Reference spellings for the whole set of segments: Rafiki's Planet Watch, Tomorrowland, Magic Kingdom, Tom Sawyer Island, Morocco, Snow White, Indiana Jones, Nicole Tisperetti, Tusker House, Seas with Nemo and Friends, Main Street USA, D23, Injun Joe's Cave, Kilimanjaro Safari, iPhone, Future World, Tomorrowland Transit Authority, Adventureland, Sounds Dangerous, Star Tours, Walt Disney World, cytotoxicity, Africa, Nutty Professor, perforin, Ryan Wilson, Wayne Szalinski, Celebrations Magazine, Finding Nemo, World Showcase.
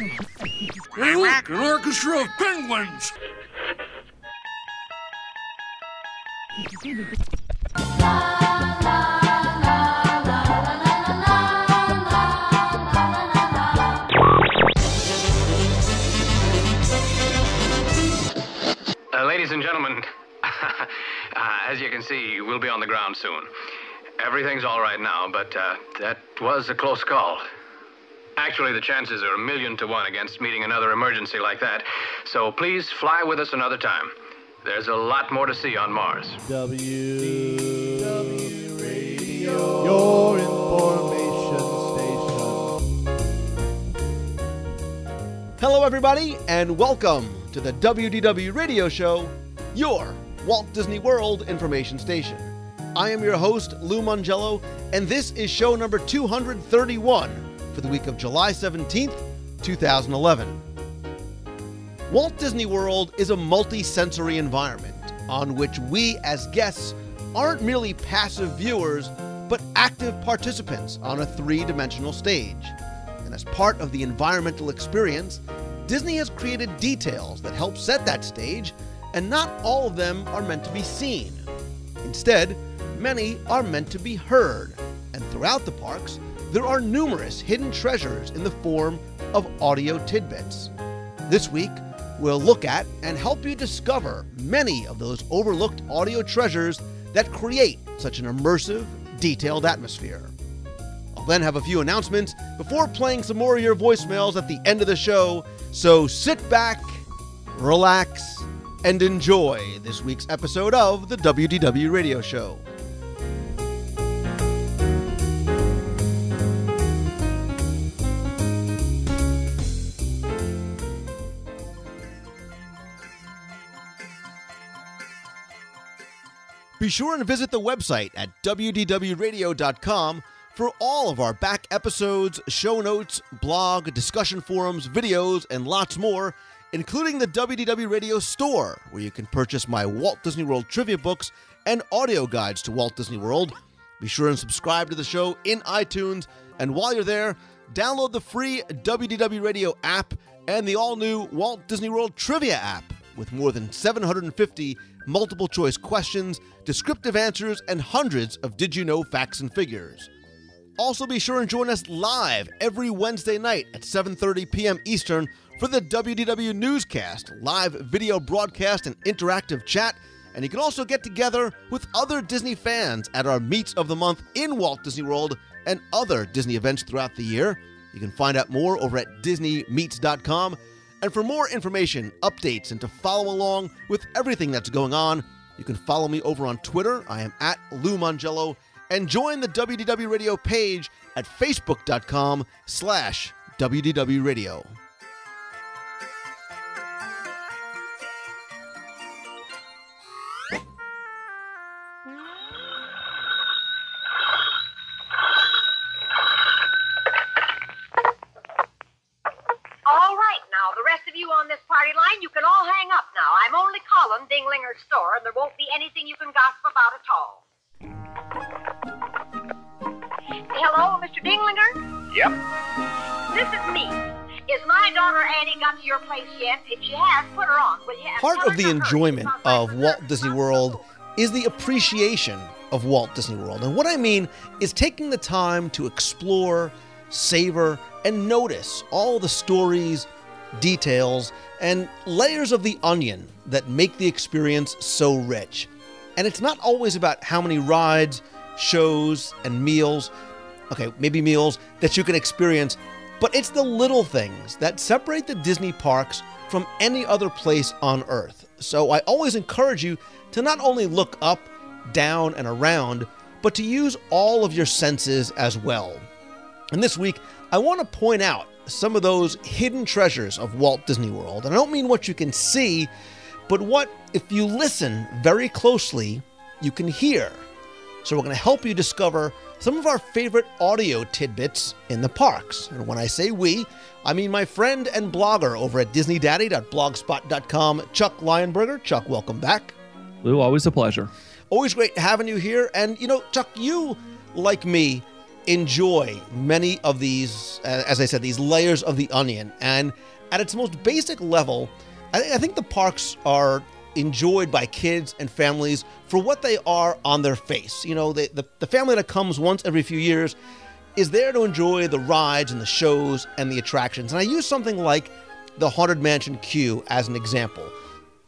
Hey, look, an orchestra of penguins! Ladies and gentlemen, as you can see, we'll be on the ground soon. Everything's all right now, but that was a close call. Actually, the chances are 1,000,000 to 1 against meeting another emergency like that. So please fly with us another time. There's a lot more to see on Mars. WDW Radio, your information station. Hello, everybody, and welcome to the WDW Radio Show, your Walt Disney World information station. I am your host, Lou Mongello, and this is show number 231. For the week of July 17th, 2011. Walt Disney World is a multi-sensory environment on which we as guests aren't merely passive viewers, but active participants on a three-dimensional stage. And as part of the environmental experience, Disney has created details that help set that stage, and not all of them are meant to be seen. Instead, many are meant to be heard, and throughout the parks, there are numerous hidden treasures in the form of audio tidbits. This week, we'll look at and help you discover many of those overlooked audio treasures that create such an immersive, detailed atmosphere. I'll then have a few announcements before playing some more of your voicemails at the end of the show, so sit back, relax, and enjoy this week's episode of the WDW Radio Show. Be sure and visit the website at wdwradio.com for all of our back episodes, show notes, blog, discussion forums, videos, and lots more, including the WDW Radio store, where you can purchase my Walt Disney World trivia books and audio guides to Walt Disney World. Be sure and subscribe to the show in iTunes, and while you're there, download the free WDW Radio app and the all-new Walt Disney World Trivia app, with more than 750 multiple-choice questions, descriptive answers, and hundreds of did-you-know facts and figures. Also, be sure and join us live every Wednesday night at 7:30 p.m. Eastern for the WDW Newscast, live video broadcast and interactive chat, and you can also get together with other Disney fans at our Meets of the Month in Walt Disney World and other Disney events throughout the year. You can find out more over at disneymeets.com. And for more information, updates, and to follow along with everything that's going on, you can follow me over on Twitter. I am at Lou Mongello. And join the WDW Radio page at facebook.com/WDW Radio. Store, and there won't be anything you can gossip about at all. Hello, Mr. Dinglinger? Yep. This is me. Is my daughter Annie got to your place yet? If she has, put her on, will you? Part of the enjoyment of Walt Disney World is the appreciation of Walt Disney World. And what I mean is taking the time to explore, savor, and notice all the stories, details, and layers of the onion that make the experience so rich. And it's not always about how many rides, shows, and meals, okay, maybe meals, that you can experience, but it's the little things that separate the Disney parks from any other place on Earth. So I always encourage you to not only look up, down, and around, but to use all of your senses as well. And this week, I want to point out some of those hidden treasures of Walt Disney World. And I don't mean what you can see, but what, if you listen very closely, you can hear. So we're going to help you discover some of our favorite audio tidbits in the parks. And when I say we, I mean my friend and blogger over at DisneyDaddy.blogspot.com, Chuck Lionberger. Chuck, welcome back. Lou, always a pleasure. Always great having you here. And, you know, Chuck, you, like me, enjoy many of these, as I said, these layers of the onion. And at its most basic level, I think the parks are enjoyed by kids and families for what they are on their face. You know, the family that comes once every few years is there to enjoy the rides and the shows and the attractions. And I use something like the Haunted Mansion queue as an example.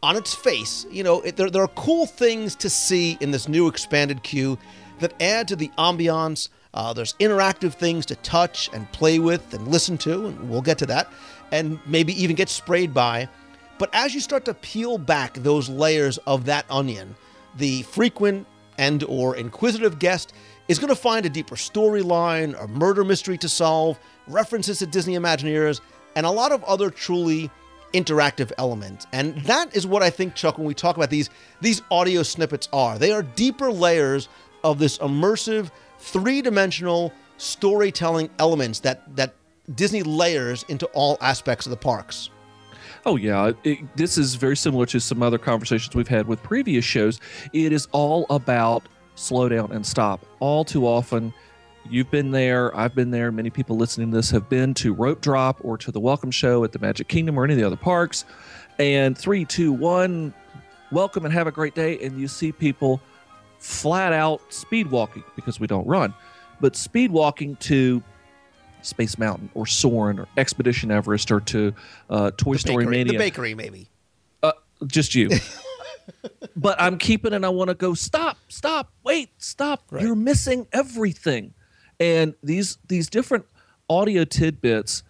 On its face, you know, there are cool things to see in this new expanded queue that add to the ambiance. There's interactive things to touch and play with and listen to, and we'll get to that, and maybe even get sprayed by. But as you start to peel back those layers of that onion, the frequent and or inquisitive guest is going to find a deeper storyline, a murder mystery to solve, references to Disney Imagineers, and a lot of other truly interactive elements. And that is what I think, Chuck, when we talk about these audio snippets are. They are deeper layers of this immersive, three-dimensional storytelling elements that Disney layers into all aspects of the parks. Oh, yeah. This is very similar to some other conversations we've had with previous shows. It is all about slow down and stop. All too often, you've been there, I've been there, many people listening to this have been to Rope Drop or to the Welcome Show at the Magic Kingdom or any of the other parks. And 3, 2, 1, welcome and have a great day. And you see people flat out speed walking, because we don't run, but speed walking to Space Mountain or Soarin' or Expedition Everest or to Toy Story Mania. The bakery, maybe. Just you. But I'm keeping and I want to go, stop, wait, stop. Right. You're missing everything. And these different audio tidbits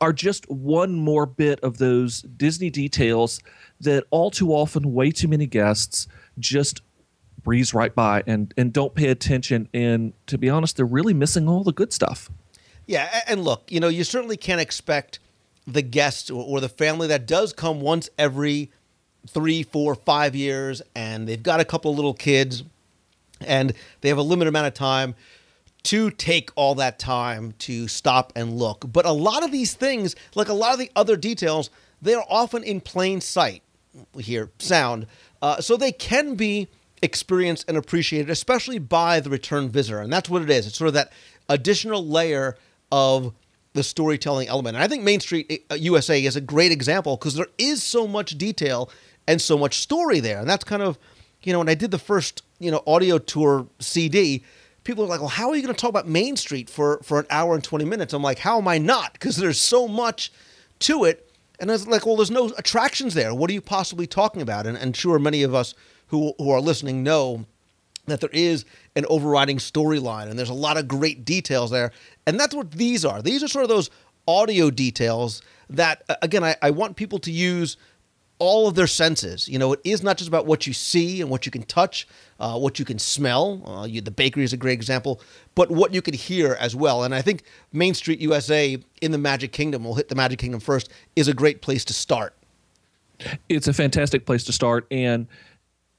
are just one more bit of those Disney details that all too often way too many guests just breeze right by and don't pay attention. And to be honest, they're really missing all the good stuff. Yeah, and look, you know, you certainly can't expect the guest or the family that does come once every 3, 4, 5 years, and they've got a couple of little kids, and they have a limited amount of time to take all that time to stop and look. But a lot of these things, like a lot of the other details, they are often in plain sight. We hear sound. So they can be experienced and appreciated, especially by the return visitor. And that's what it is. It's sort of that additional layer of the storytelling element. And I think Main Street USA is a great example because there is so much detail and so much story there. And that's kind of, you know, when I did the first, you know, audio tour CD, people were like, well, how are you going to talk about Main Street for an hour and 20 minutes? I'm like, how am I not? Because there's so much to it. And I was like, well, there's no attractions there. What are you possibly talking about? And sure, many of us who are listening know that there is an overriding storyline, and there's a lot of great details there. And that's what these are. These are sort of those audio details that, again, I want people to use all of their senses. You know, it is not just about what you see and what you can touch, what you can smell. The bakery is a great example, but what you could hear as well. And I think Main Street USA in the Magic Kingdom, we'll hit the Magic Kingdom first, is a great place to start. It's a fantastic place to start. And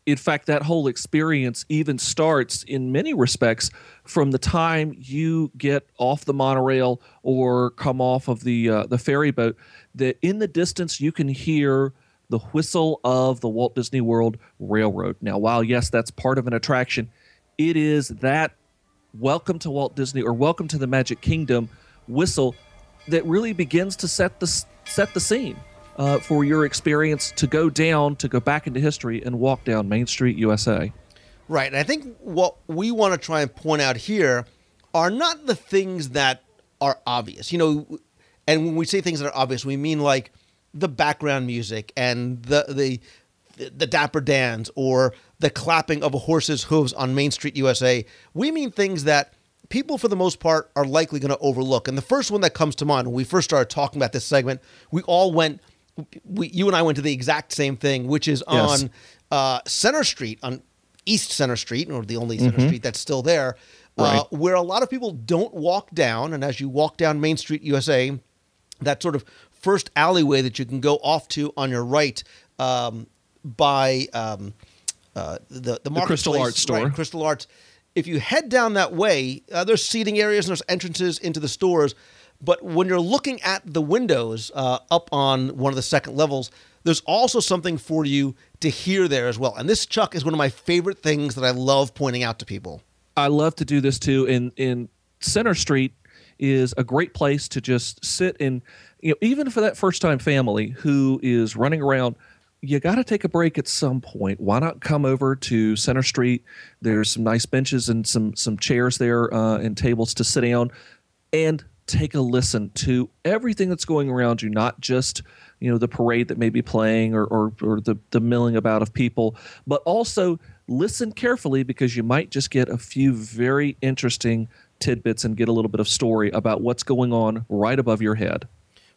in fact, that whole experience even starts in many respects from the time you get off the monorail or come off of the ferry boat, that in the distance you can hear the whistle of the Walt Disney World Railroad. Now, while, yes, that's part of an attraction, it is that welcome to Walt Disney or welcome to the Magic Kingdom whistle that really begins to set the scene. For your experience to go down, to go back into history and walk down Main Street USA. Right. And I think what we want to try and point out here are not the things that are obvious. You know, and when we say things that are obvious, we mean like the background music and the dapper dans or the clapping of a horse's hooves on Main Street USA. We mean things that people, for the most part, are likely going to overlook. And the first one that comes to mind, when we first started talking about this segment, we all went... you and I went to the exact same thing, which is on Center Street, on East Center Street, or the only Center Street that's still there, right, where a lot of people don't walk down. And as you walk down Main Street USA, that sort of first alleyway that you can go off to on your right by the Crystal Arts store. Right, Crystal Arts. If you head down that way, there's seating areas and there's entrances into the stores. But when you're looking at the windows up on one of the second levels, there's also something for you to hear there as well. And this, Chuck, is one of my favorite things that I love pointing out to people. I love to do this, too. And Center Street is a great place to just sit and, you know, even for that first-time family who is running around, you got to take a break at some point. Why not come over to Center Street? There's some nice benches and some chairs there and tables to sit down and take a listen to everything that's going around you, not just, you know, the parade that may be playing or the milling about of people, but also listen carefully because you might just get a few very interesting tidbits and get a little bit of story about what's going on right above your head.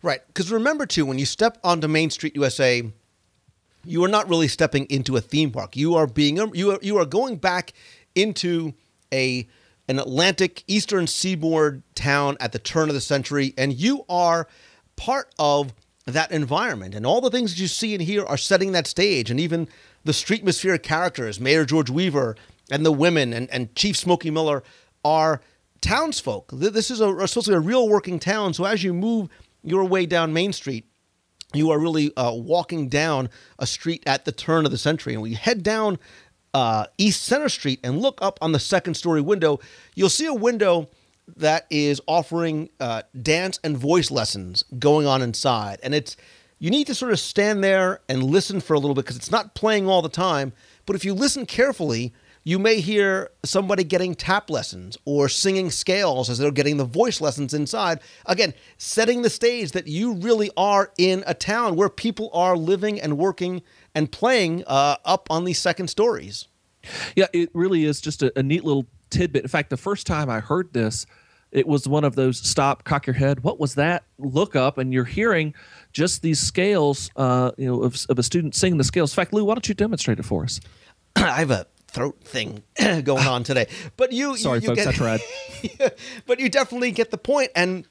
Right. Because remember, too, when you step onto Main Street USA, you are not really stepping into a theme park. You are being you are going back into an Atlantic Eastern Seaboard town at the turn of the century, and you are part of that environment. And all the things that you see and hear are setting that stage, and even the streetmosphere characters, Mayor George Weaver and the women and Chief Smokey Miller are townsfolk. This is supposed to be a real working town, so as you move your way down Main Street, you are really walking down a street at the turn of the century. And when you head down East Center Street and look up on the second-story window, you'll see a window that is offering dance and voice lessons going on inside. And it's you need to sort of stand there and listen for a little bit because it's not playing all the time. But if you listen carefully, you may hear somebody getting tap lessons or singing scales as they're getting the voice lessons inside. Again, setting the stage that you really are in a town where people are living and working and playing up on these second stories. Yeah, it really is just a neat little tidbit. In fact, the first time I heard this, it was one of those stop, cock your head, what was that? Look up, and you're hearing just these scales you know, of a student singing the scales. In fact, Lou, why don't you demonstrate it for us? I have a throat thing going on today, but you folks, I tried. But you definitely get the point, and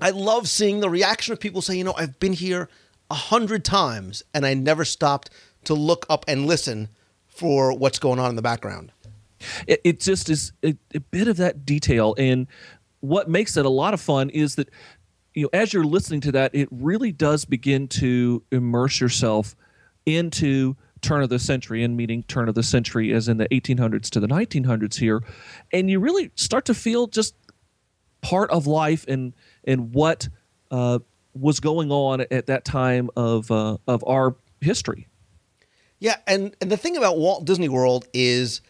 I love seeing the reaction of people say, you know, I've been here 100 times and I never stopped to look up and listen for what's going on in the background. It just is a bit of that detail, and what makes it a lot of fun is that, you know, as you're listening to that, it really does begin to immerse yourself into turn of the century, and meaning turn of the century as in the 1800s to the 1900s here, and you really start to feel just part of life and what was going on at that time of our history. Yeah, and the thing about Walt Disney World is,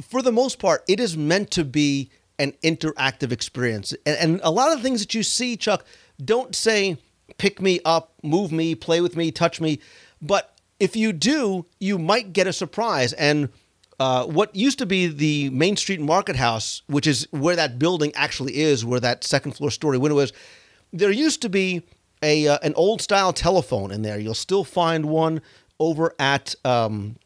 for the most part, it is meant to be an interactive experience, and a lot of the things that you see, Chuck, don't say pick me up, move me, play with me, touch me, but if you do, you might get a surprise. And what used to be the Main Street Market House, which is where that building actually is, where that second floor story window is, there used to be an old-style telephone in there. You'll still find one over at on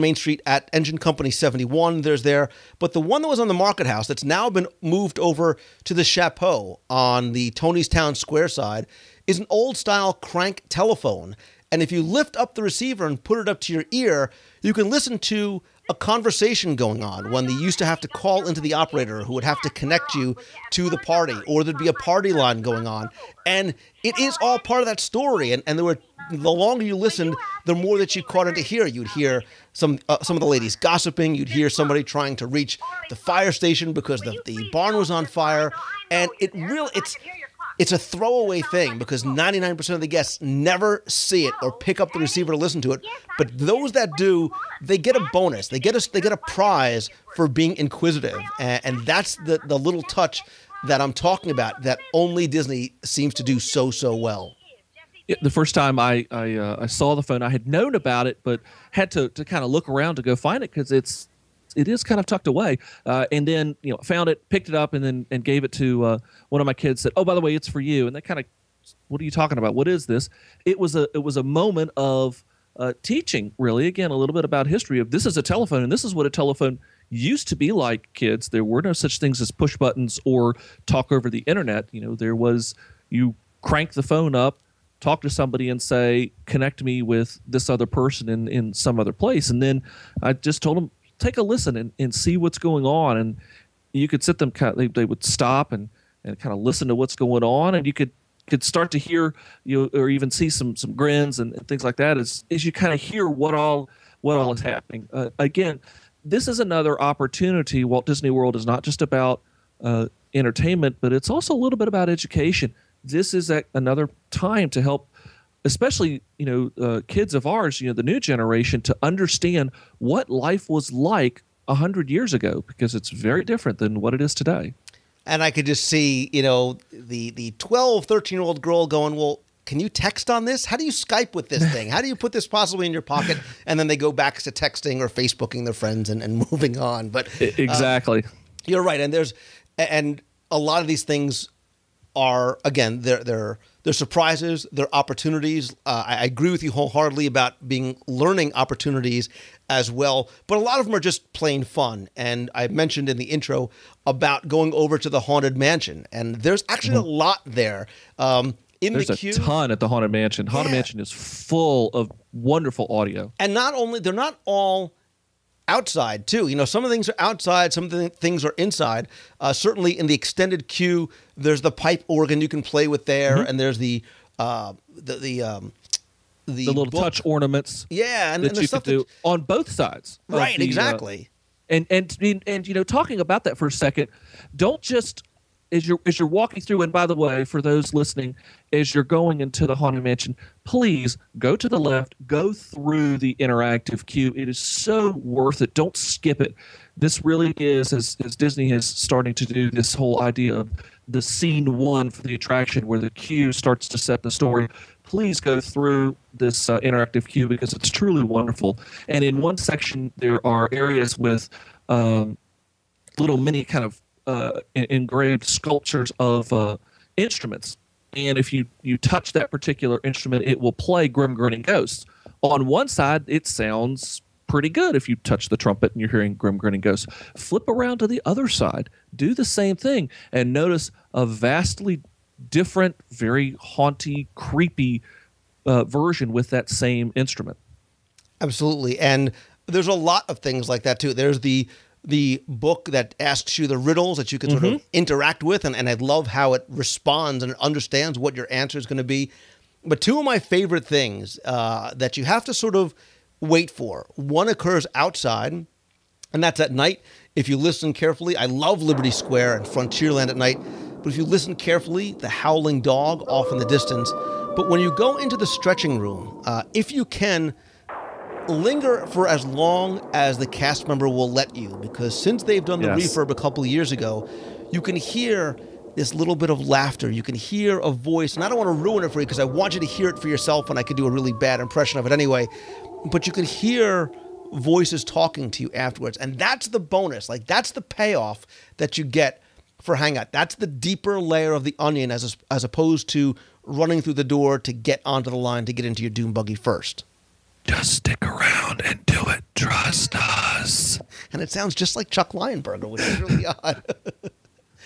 Main Street at Engine Company 71. There's there. But the one that was on the Market House that's now been moved over to the Chapeau on the Tony's Town Square side is an old-style crank telephone. And if you lift up the receiver and put it up to your ear, you can listen to a conversation going on when they used to have to call into the operator who would have to connect you to the party, or there'd be a party line going on. And it is all part of that story. And there were, the longer you listened, the more that you caught into here. You'd hear some of the ladies gossiping. You'd hear somebody trying to reach the fire station because the barn was on fire. And it really, it's a throwaway thing because 99% of the guests never see it or pick up the receiver to listen to it. But those that do, they get a bonus. They get a prize for being inquisitive. And that's the little touch that I'm talking about that only Disney seems to do so well. The first time I saw the phone, I had known about it, but had to kind of look around to go find it because it is kind of tucked away, and then, you know, found it, picked it up, and gave it to one of my kids. Said, "Oh, by the way, it's for you." And they kind of, "What are you talking about? What is this?" It was a moment of teaching, really. Again, a little bit about history of this is a telephone, and this is what a telephone used to be like. Kids, there were no such things as push buttons or talk over the internet. You know, there was you crank the phone up, talk to somebody and say, "Connect me with this other person in some other place," and then I just told them, take a listen and see what's going on. And you could sit them kind of, they would stop and kind of listen to what's going on, and you could start to hear, you know, or even see some grins and things like that as you kind of hear what all is happening. Again, this is another opportunity. Walt Disney World is not just about entertainment, but it's also a little bit about education. This is another time to help, especially kids of ours, the new generation, to understand what life was like 100 years ago, because it's very different than what it is today. And I could just see, the 12, 13-year-old girl going, well, can you text on this? How do you Skype with this thing? How do you put this possibly in your pocket? And then they go back to texting or Facebooking their friends and moving on. But exactly. You're right. And a lot of these things are, again, they're surprises, they're opportunities. I agree with you wholeheartedly about learning opportunities as well. But a lot of them are just plain fun. And I mentioned in the intro about going over to the Haunted Mansion. And there's actually a lot there. There's a ton at the Haunted Mansion. Haunted Mansion is full of wonderful audio. And they're not all outside, too. Some of the things are outside, some of the things are inside. Certainly in the extended queue, there's the pipe organ you can play with there, and there's the little book. Touch ornaments. Yeah, and there's stuff to do on both sides. Right, exactly. And talking about that for a second, don't just as you're walking through. And by the way, for those listening, as you're going into the Haunted Mansion, please go to the left, go through the interactive queue. It is so worth it. Don't skip it. This really is, as Disney is starting to do, this whole idea of the scene one for the attraction where the queue starts to set the story. Please go through this interactive queue, because it's truly wonderful. And in one section, there are areas with little mini kind of engraved sculptures of instruments, and if you touch that particular instrument, it will play Grim Grinning Ghosts. On one side, it sounds pretty good if you touch the trumpet and you're hearing Grim Grinning Ghosts. Flip around to the other side, do the same thing, and notice a vastly different, very haunty, creepy version with that same instrument. Absolutely, and there's a lot of things like that too. There's the book that asks you the riddles that you can sort of interact with, and I love how it responds and it understands what your answer is going to be. But two of my favorite things that you have to sort of wait for. One occurs outside, and that's at night. If you listen carefully, I love Liberty Square and Frontierland at night, but if you listen carefully, the howling dog off in the distance. But when you go into the stretching room, if you can, linger for as long as the cast member will let you, because since they've done the refurb a couple of years ago, you can hear this little bit of laughter. You can hear a voice, and I don't want to ruin it for you because I want you to hear it for yourself, and I could do a really bad impression of it anyway, but you can hear voices talking to you afterwards, and that's the bonus. Like, that's the payoff that you get for Hangout. That's the deeper layer of the onion as opposed to running through the door to get onto the line to get into your doom buggy first. Just stick around and do it. Trust us. And it sounds just like Chuck Lionberger, which is really odd.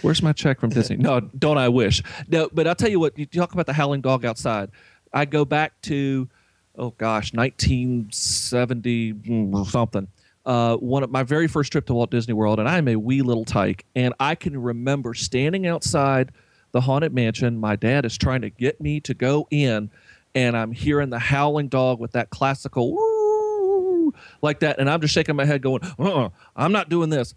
Where's my check from Disney? No, don't I wish. No, but I'll tell you what. You talk about the howling dog outside. I go back to, 1970-something. One of my very first trip to Walt Disney World, and I'm a wee little tyke, and I can remember standing outside the Haunted Mansion. My dad is trying to get me to go in, and I'm hearing the howling dog with that classical woo, like that. And I'm just shaking my head going, I'm not doing this.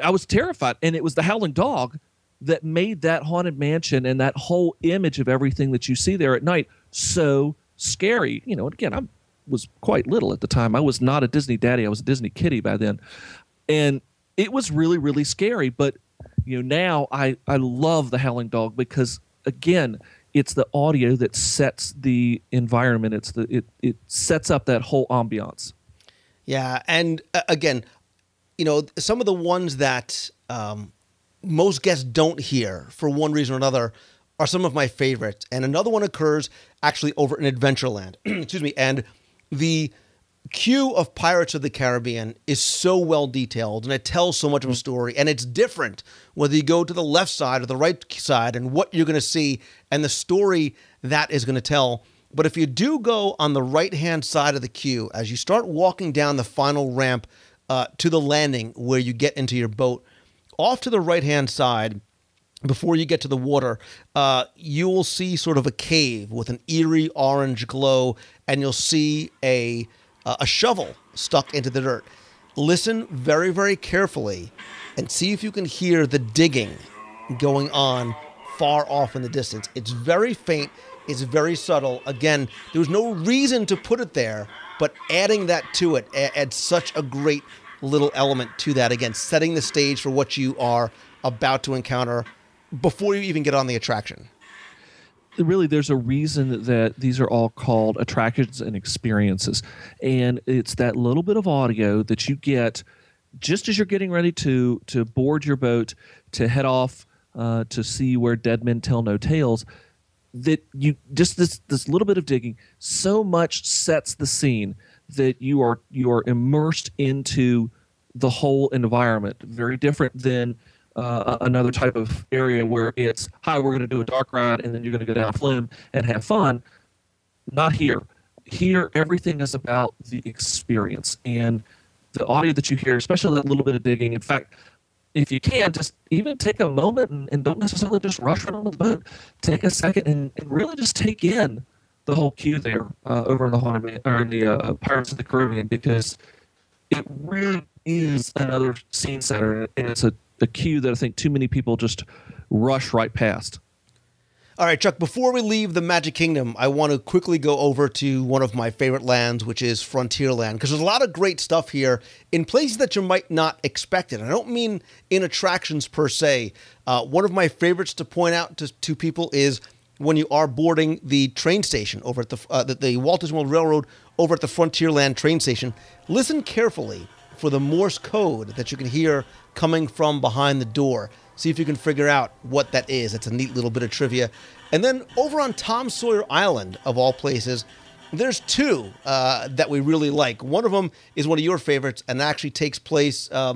I was terrified. And it was the howling dog that made that Haunted Mansion and that whole image of everything that you see there at night so scary. Again, I was quite little at the time. I was not a Disney daddy. I was a Disney kitty by then. And it was really, really scary. But, now I love the howling dog because, again, it's the audio that sets the environment. It sets up that whole ambiance. Yeah, and again, some of the ones that most guests don't hear for one reason or another are some of my favorites. And another one occurs actually over in Adventureland. Excuse me. And the queue of Pirates of the Caribbean is so well detailed, and it tells so much of a story, and it's different whether you go to the left side or the right side and what you're going to see and the story that is going to tell. But if you do go on the right-hand side of the queue, as you start walking down the final ramp to the landing where you get into your boat, off to the right-hand side, before you get to the water, you will see sort of a cave with an eerie orange glow, and you'll see a shovel stuck into the dirt. Listen very, very carefully and see if you can hear the digging going on far off in the distance. It's very faint. It's very subtle. Again, there was no reason to put it there, but adding that to it adds such a great little element to that. Again, setting the stage for what you are about to encounter before you even get on the attraction. Really, there's a reason that these are all called attractions and experiences. And it's that little bit of audio that you get just as you're getting ready to board your boat, to head off to see where dead men tell no tales, that you just this little bit of digging so much sets the scene that you are immersed into the whole environment. Very different than another type of area where it's, hi, we're going to do a dark ride and then you're going to go down Flim and have fun. Not here. Here, everything is about the experience, and the audio that you hear, especially that little bit of digging. In fact, if you can, just even take a moment and don't necessarily just rush right on the boat. Take a second and really just take in the whole queue there over in the Haunted or in the Pirates of the Caribbean, because it really is another scene setter, and it's a queue that I think too many people just rush right past. All right, Chuck, before we leave the Magic Kingdom, I want to quickly go over to one of my favorite lands, which is Frontierland, because there's a lot of great stuff here in places that you might not expect it. I don't mean in attractions per se. One of my favorites to point out to people is when you are boarding the train station over at the Walt Disney World Railroad over at the Frontierland train station. Listen carefully for the Morse code that you can hear coming from behind the door. See if you can figure out what that is. It's a neat little bit of trivia. And then over on Tom Sawyer Island, of all places, there's two that we really like. One of them is one of your favorites and actually takes place in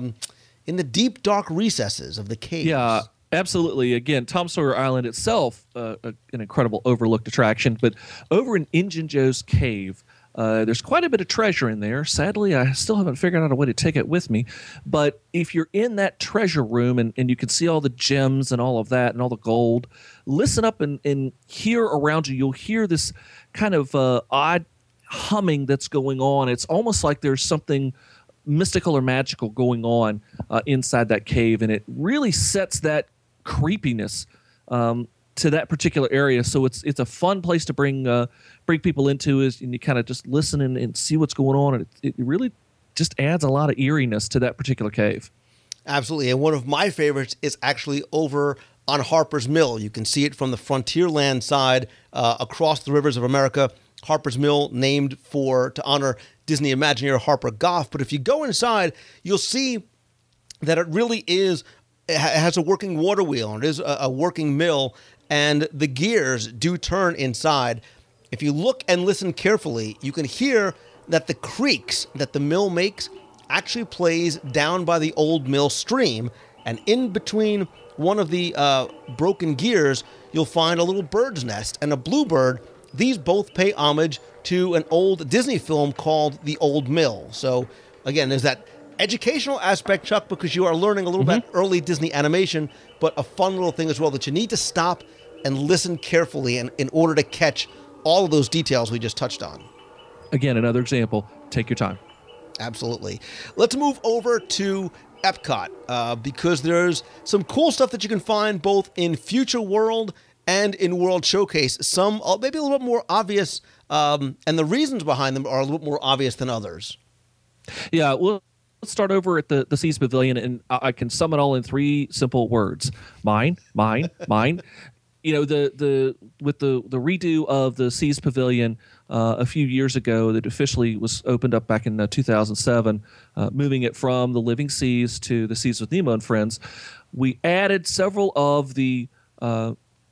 the deep, dark recesses of the caves. Yeah, absolutely. Again, Tom Sawyer Island itself, an incredible overlooked attraction. But over in Injun Joe's Cave, there's quite a bit of treasure in there. Sadly, I still haven't figured out a way to take it with me. But if you're in that treasure room and you can see all the gems and all of that and all the gold, listen up and hear around you. You'll hear this kind of odd humming that's going on. It's almost like there's something mystical or magical going on inside that cave. And it really sets that creepiness to that particular area, so it's a fun place to bring people into, and you kind of just listen and see what's going on, and it really just adds a lot of eeriness to that particular cave. Absolutely, and one of my favorites is actually over on Harper's Mill. You can see it from the Frontierland side across the rivers of America. Harper's Mill, named to honor Disney Imagineer Harper Goff. But if you go inside, you'll see that it really is. It has a working water wheel, and it is a working mill, and the gears do turn inside. If you look and listen carefully, you can hear that the creaks that the mill makes actually plays down by the Old Mill stream, and in between one of the broken gears, you'll find a little bird's nest and a bluebird. These both pay homage to an old Disney film called The Old Mill. So, again, there's that educational aspect, Chuck, because you are learning a little bit about early Disney animation, but a fun little thing as well that you need to stop and listen carefully in order to catch all of those details we just touched on. Again, another example. Take your time. Absolutely. Let's move over to Epcot because there's some cool stuff that you can find both in Future World and in World Showcase. Some maybe a little bit more obvious, and the reasons behind them are a little bit more obvious than others. Yeah, well, let's start over at the Seas Pavilion, and I can sum it all in three simple words: mine. You know, with the redo of the Seas Pavilion a few years ago, that officially was opened up back in 2007, moving it from the Living Seas to the Seas with Nemo and Friends. We added several of the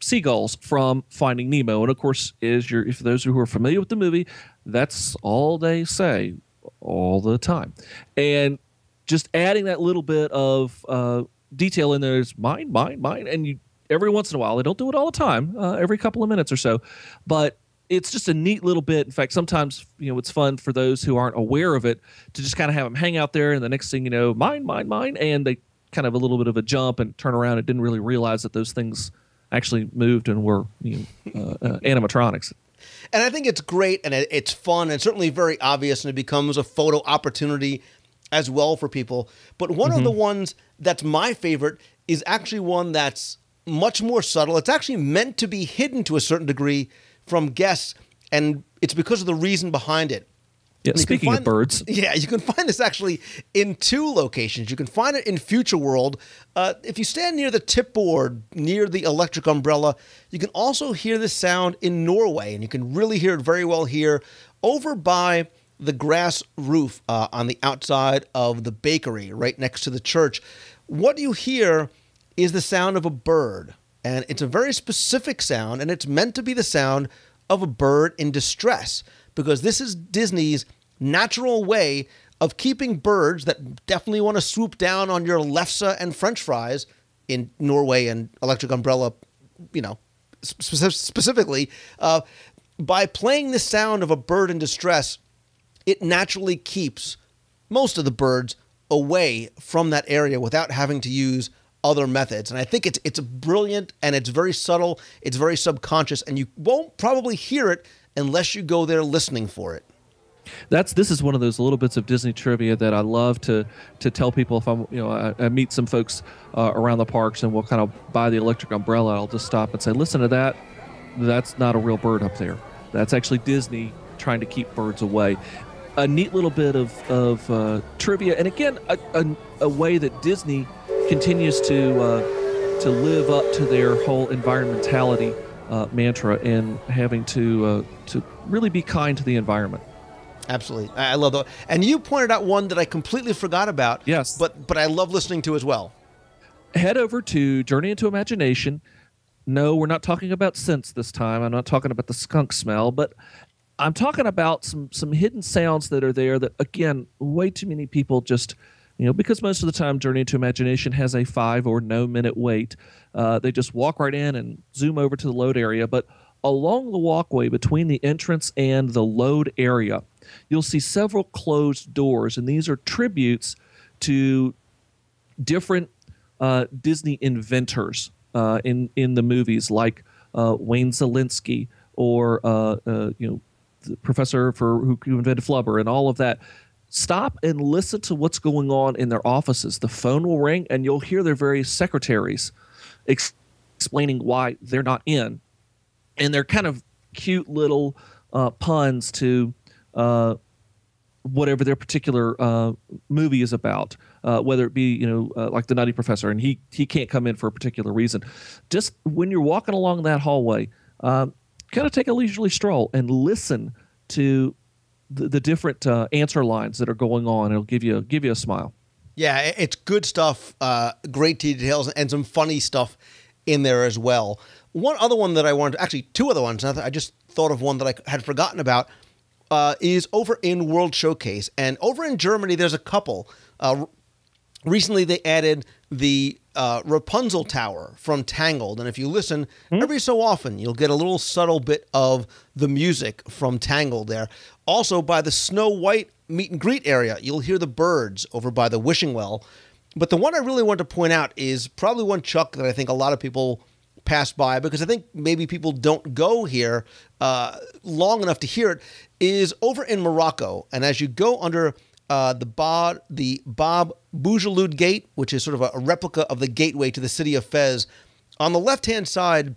seagulls from Finding Nemo, and of course, if those who are familiar with the movie, that's all they say all the time. And just adding that little bit of detail in there is mine. And every once in a while, they don't do it all the time, every couple of minutes or so, but it's just a neat little bit. In fact, sometimes, you know, it's fun for those who aren't aware of it to just kind of have them hang out there. And the next thing you know, mine. And they kind of a little bit of a jump and turn around and didn't really realize that those things actually moved and were, you know, animatronics. And I think it's great, and it's fun, and certainly very obvious, and it becomes a photo opportunity as well for people. But one of the ones that's my favorite is actually one that's much more subtle. It's actually meant to be hidden to a certain degree from guests, and it's because of the reason behind it. Yeah, speaking of birds. Yeah, you can find this actually in two locations. You can find it in Future World. If you stand near the tipboard, near the electric umbrella, you can also hear this sound in Norway, and you can really hear it very well here over by the grass roof on the outside of the bakery right next to the church. What you hear is the sound of a bird, and it's a very specific sound, and it's meant to be the sound of a bird in distress, because this is Disney's natural way of keeping birds that definitely want to swoop down on your lefse and french fries in Norway and electric umbrella, you know, specifically, by playing the sound of a bird in distress, it naturally keeps most of the birds away from that area without having to use other methods. And I think it's brilliant, and it's very subtle, it's very subconscious, and you won't probably hear it unless you go there listening for it. This is one of those little bits of Disney trivia that I love to tell people. If I'm, you know, I meet some folks around the parks, and we'll kind of buy the electric umbrella, I'll just stop and say, listen to that. That's not a real bird up there. That's actually Disney trying to keep birds away. A neat little bit of trivia, and again, a way that Disney continues to live up to their whole environmentality mantra, and having to really be kind to the environment. Absolutely. I love that. And you pointed out one that I completely forgot about. Yes. But I love listening to as well. Head over to Journey into Imagination. No, we're not talking about scents this time. I'm not talking about the skunk smell, but I'm talking about some hidden sounds that are there that, again, way too many people just, you know, because most of the time Journey into Imagination has a 5- or no-minute wait. They just walk right in and zoom over to the load area. But along the walkway between the entrance and the load area, you'll see several closed doors, and these are tributes to different Disney inventors in the movies, like Wayne Szalinski, or you know, the professor who invented Flubber and all of that. Stop and listen to what's going on in their offices. The phone will ring, and you'll hear their various secretaries explaining why they're not in. And they're kind of cute little puns to whatever their particular movie is about, whether it be, you know, like the Nutty Professor, and he can't come in for a particular reason. Just when you're walking along that hallway, kind of take a leisurely stroll and listen to the different answer lines that are going on. It'll give you a smile. Yeah, it's good stuff, great details, and some funny stuff in there as well. One other one that I wanted, actually two other ones, I just thought of one that I had forgotten about, is over in World Showcase. And over in Germany, there's a couple. Recently, they added the Rapunzel Tower from Tangled. And if you listen, every so often, you'll get a little subtle bit of the music from Tangled there. Also, by the Snow White meet and greet area, you'll hear the birds over by the wishing well. But the one I really want to point out is probably one, Chuck, that I think a lot of people pass by, because I think maybe people don't go here long enough to hear it, is over in Morocco. And as you go under the Bab Boujalloud Gate, which is sort of a replica of the gateway to the city of Fez, on the left-hand side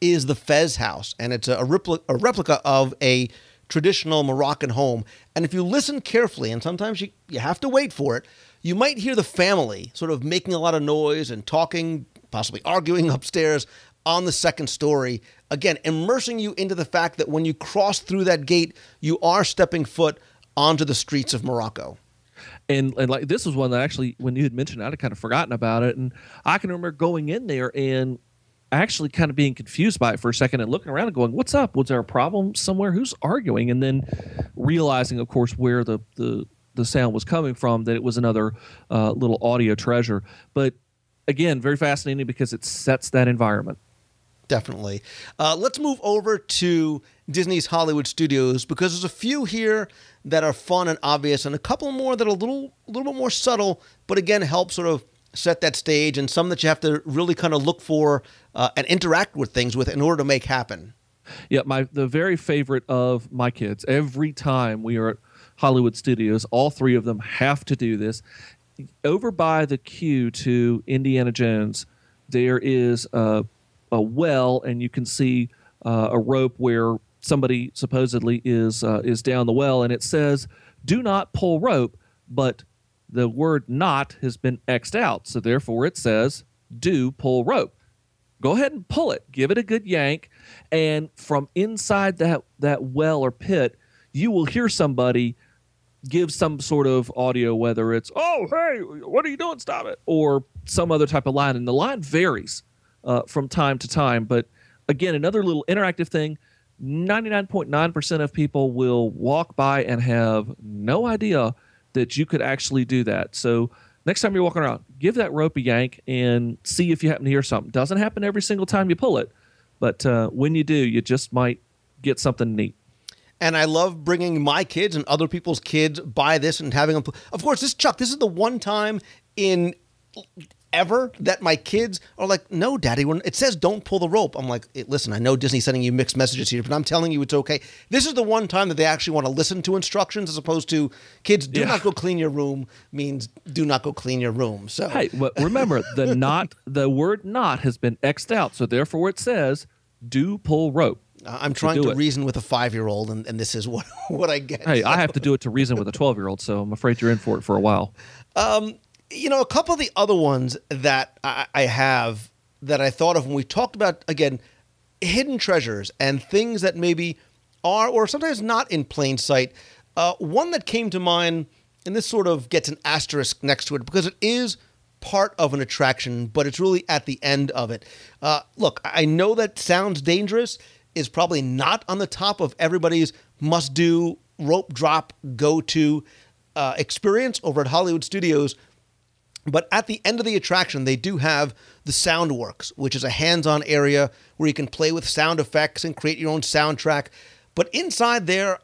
is the Fez house, and it's a replica of a traditional Moroccan home. And if you listen carefully, and sometimes you have to wait for it, you might hear the family sort of making a lot of noise and talking, possibly arguing upstairs on the second story. Again, immersing you into the fact that when you cross through that gate, you are stepping foot onto the streets of Morocco. And like, this was one that actually, when you had mentioned it, I'd kind of forgotten about it. And I can remember going in there and actually kind of being confused by it for a second and looking around and going, what's up? Was there a problem somewhere? Who's arguing? And then realizing, of course, where the sound was coming from, that it was another little audio treasure. But again, very fascinating because it sets that environment. Definitely. Let's move over to Disney's Hollywood Studios, because there's a few here that are fun and obvious, and a couple more that are a little bit more subtle, but again, help sort of set that stage, and some that you have to really kind of look for and interact with things with in order to make happen. Yeah, the very favorite of my kids. Every time we are at Hollywood Studios. All three of them have to do this. Over by the queue to Indiana Jones, there is a well, and you can see a rope where somebody supposedly is down the well, and it says, "Do not pull rope," but the word "not" has been X'd out, so therefore it says, "Do pull rope." Go ahead and pull it. Give it a good yank, and from inside that well or pit, you will hear somebody give some sort of audio, whether it's, "Oh, hey, what are you doing? Stop it," or some other type of line. And the line varies from time to time. But again, another little interactive thing, 99.9% of people will walk by and have no idea that you could actually do that. So next time you're walking around, give that rope a yank and see if you happen to hear something. Doesn't happen every single time you pull it, but when you do, you just might get something neat. And I love bringing my kids and other people's kids by this and having them. Of course, this is the one time in ever that my kids are like, "No, Daddy, when it says don't pull the rope." I'm like, hey, listen, I know Disney's sending you mixed messages here, but I'm telling you it's okay. This is the one time that they actually want to listen to instructions as opposed to kids, do not go clean your room means do not go clean your room. So hey, well, remember, the word "not" has been X'd out, so therefore it says, "Do pull rope." I'm trying to reason with a 5-year-old, and this is what I get. Hey, so I have to do it to reason with a 12-year-old, so I'm afraid you're in for it for a while. You know, a couple of the other ones that I have that I thought of when we talked about, again, hidden treasures and things that maybe are or sometimes not in plain sight. One that came to mind, and this sort of gets an asterisk next to it because it is part of an attraction, but it's really at the end of it. Look, I know that Sounds Dangerous is probably not on the top of everybody's must-do, rope drop, go-to experience over at Hollywood Studios. But at the end of the attraction, they do have the Soundworks, which is a hands-on area where you can play with sound effects and create your own soundtrack. But inside there,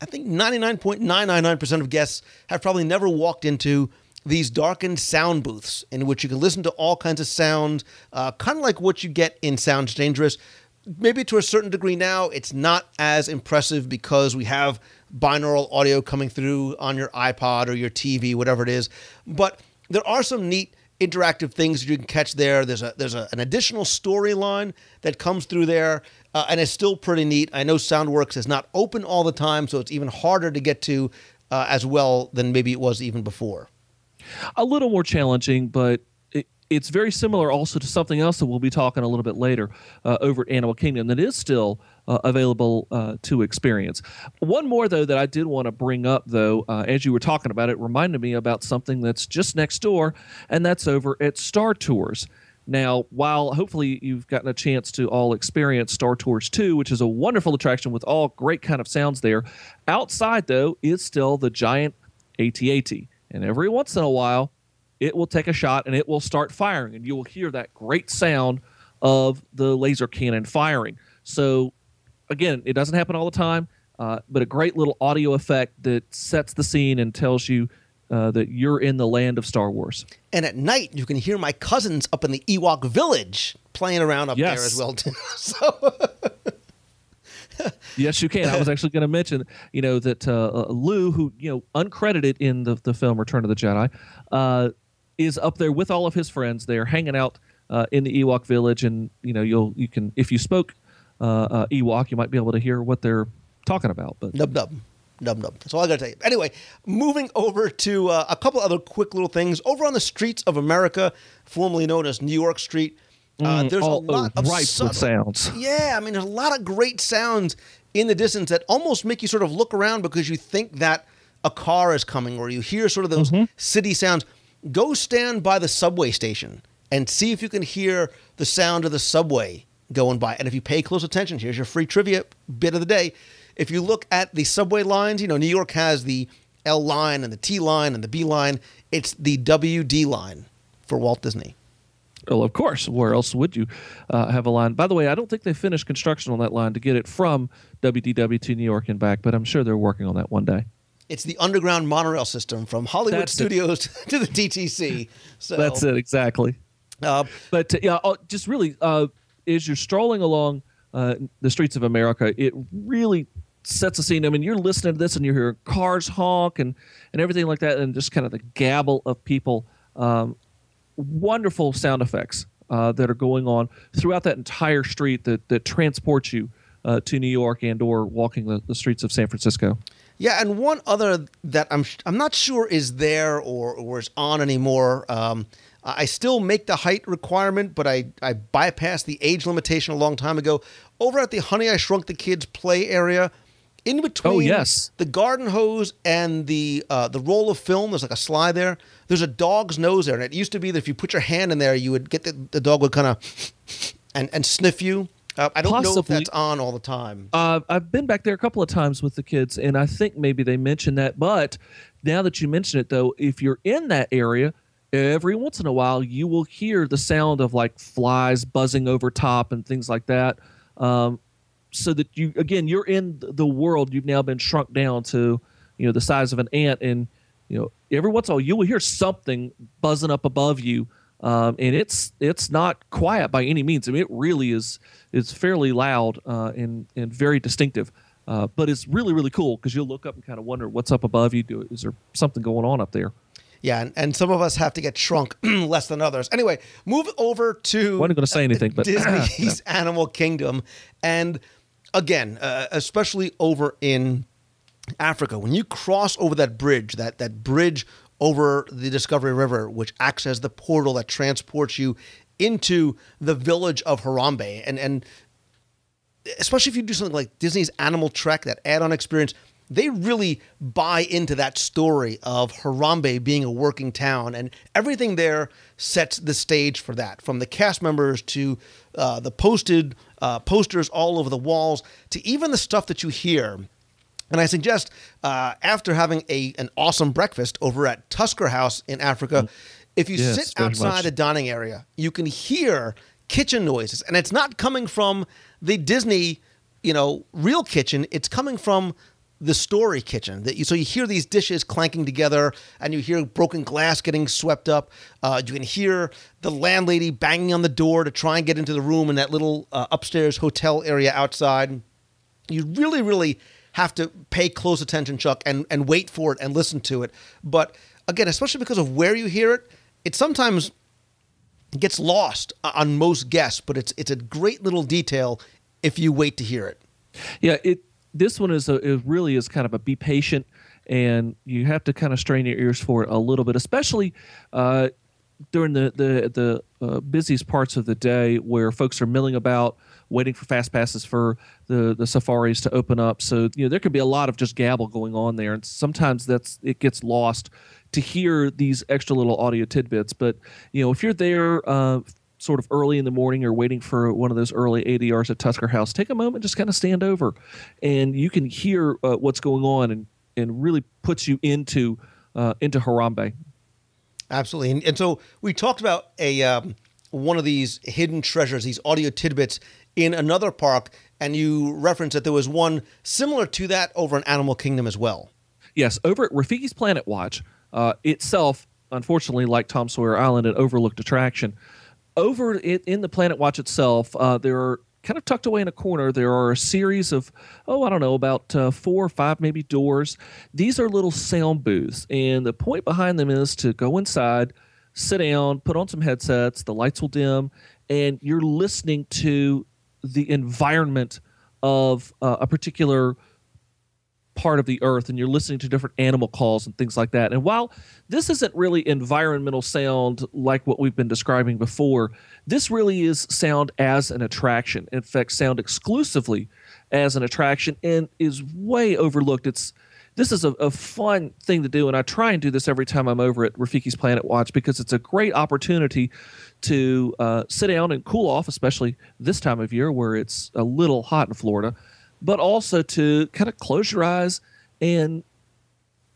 I think 99.999% of guests have probably never walked into these darkened sound booths in which you can listen to all kinds of sounds, kind of like what you get in Sounds Dangerous. Maybe to a certain degree now, it's not as impressive because we have binaural audio coming through on your iPod or your TV, whatever it is. But there are some neat interactive things that you can catch there. There's an additional storyline that comes through there, and it's still pretty neat. I know Soundworks is not open all the time, so it's even harder to get to as well than maybe it was even before. A little more challenging, but it's very similar also to something else that we'll be talking a little bit later over at Animal Kingdom that is still available to experience. One more, though, that I did want to bring up, though, as you were talking about it, reminded me about something that's just next door, and that's over at Star Tours. Now, while hopefully you've gotten a chance to all experience Star Tours 2, which is a wonderful attraction with all great kind of sounds there, outside, though, is still the giant AT-AT. And every once in a while, it will take a shot, and it will start firing, and you will hear that great sound of the laser cannon firing. So, again, it doesn't happen all the time, but a great little audio effect that sets the scene and tells you that you're in the land of Star Wars. And at night, you can hear my cousins up in the Ewok Village playing around up there as well, too. So yes, you can. I was actually going to mention, you know, that Lou, who, you know, uncredited in the film Return of the Jedi, is up there with all of his friends. They're hanging out in the Ewok Village, and you know, you can if you spoke Ewok, you might be able to hear what they're talking about. But nub nub, nub nub. That's all I got to tell you. Anyway, moving over to a couple other quick little things over on the Streets of America, formerly known as New York Street. There's a lot of sounds. Yeah, I mean, there's a lot of great sounds in the distance that almost make you sort of look around because you think that a car is coming or you hear sort of those city sounds. Go stand by the subway station and see if you can hear the sound of the subway going by. And if you pay close attention, here's your free trivia bit of the day. If you look at the subway lines, you know, New York has the L line and the T line and the B line. It's the WD line for Walt Disney. Well, of course. Where else would you have a line? By the way, I don't think they finished construction on that line to get it from WDW to New York and back, but I'm sure they're working on that one day. It's the underground monorail system from Hollywood Studios to the DTC. So that's it, exactly. But yeah, just really, as you're strolling along the Streets of America, it really sets the scene. I mean, you're listening to this and you hear cars honk and everything like that, and just kind of the gabble of people. Wonderful sound effects that are going on throughout that entire street that transports you to New York and or walking the streets of San Francisco. Yeah, and one other that I'm not sure is there or is on anymore. I still make the height requirement, but I bypassed the age limitation a long time ago. Over at the Honey, I Shrunk the Kids play area, in between the garden hose and the roll of film, there's like a slide there. There's a dog's nose there, and it used to be that if you put your hand in there, you would get the dog would kind of and sniff you. I don't know if that's on all the time. I've been back there a couple of times with the kids, and I think maybe they mentioned that. But now that you mention it, though, if you're in that area, every once in a while you will hear the sound of like flies buzzing over top and things like that. So that you, again, you're in the world. You've now been shrunk down to, you know, the size of an ant, and you know every once in a while you will hear something buzzing up above you. And it's not quiet by any means. I mean, it really is fairly loud and very distinctive. But it's really, really cool because you'll look up and kind of wonder what's up above you. Is there something going on up there? Yeah, and some of us have to get shrunk less than others. Anyway, move over to wasn't going to say anything, but Disney's Animal Kingdom. And again, especially over in Africa, when you cross over that bridge, that bridge over the Discovery River, which acts as the portal that transports you into the village of Harambe. And especially if you do something like Disney's Animal Trek, that add-on experience, they really buy into that story of Harambe being a working town. And everything there sets the stage for that, from the cast members to the posted posters all over the walls to even the stuff that you hear. And I suggest, after having an awesome breakfast over at Tusker House in Africa, if you sit outside the dining area, you can hear kitchen noises. And it's not coming from the Disney, you know, real kitchen. It's coming from the story kitchen. So you hear these dishes clanking together, and you hear broken glass getting swept up. You can hear the landlady banging on the door to try and get into the room in that little upstairs hotel area outside. You really, really have to pay close attention, Chuck, and wait for it and listen to it. But again, especially because of where you hear it, it sometimes gets lost on most guests, but it's a great little detail if you wait to hear it. Yeah, this one is really kind of a be patient, and you have to kind of strain your ears for it a little bit, especially during the busiest parts of the day where folks are milling about, waiting for fast passes for the safaris to open up. So, you know, there could be a lot of just gabble going on there. And sometimes it gets lost to hear these extra little audio tidbits. But, you know, if you're there sort of early in the morning or waiting for one of those early ADRs at Tusker House, take a moment, just kind of stand over. And you can hear what's going on and really puts you into Harambe. Absolutely. And so we talked about one of these hidden treasures, these audio tidbits, in another park, and you referenced that there was one similar to that over in Animal Kingdom as well. Yes, over at Rafiki's Planet Watch itself, unfortunately, like Tom Sawyer Island, an overlooked attraction. Over in the Planet Watch itself, there are kind of tucked away in a corner, there are a series of, I don't know, about 4 or 5 maybe doors. These are little sound booths, and the point behind them is to go inside, sit down, put on some headsets, the lights will dim, and you're listening to the environment of a particular part of the earth, and you're listening to different animal calls and things like that. And while this isn't really environmental sound like what we've been describing before, this really is sound as an attraction. In fact, sound exclusively as an attraction, and is way overlooked. This is a fun thing to do, and I try and do this every time I'm over at Rafiki's Planet Watch because it's a great opportunity to sit down and cool off, especially this time of year where it's a little hot in Florida, but also to kind of close your eyes and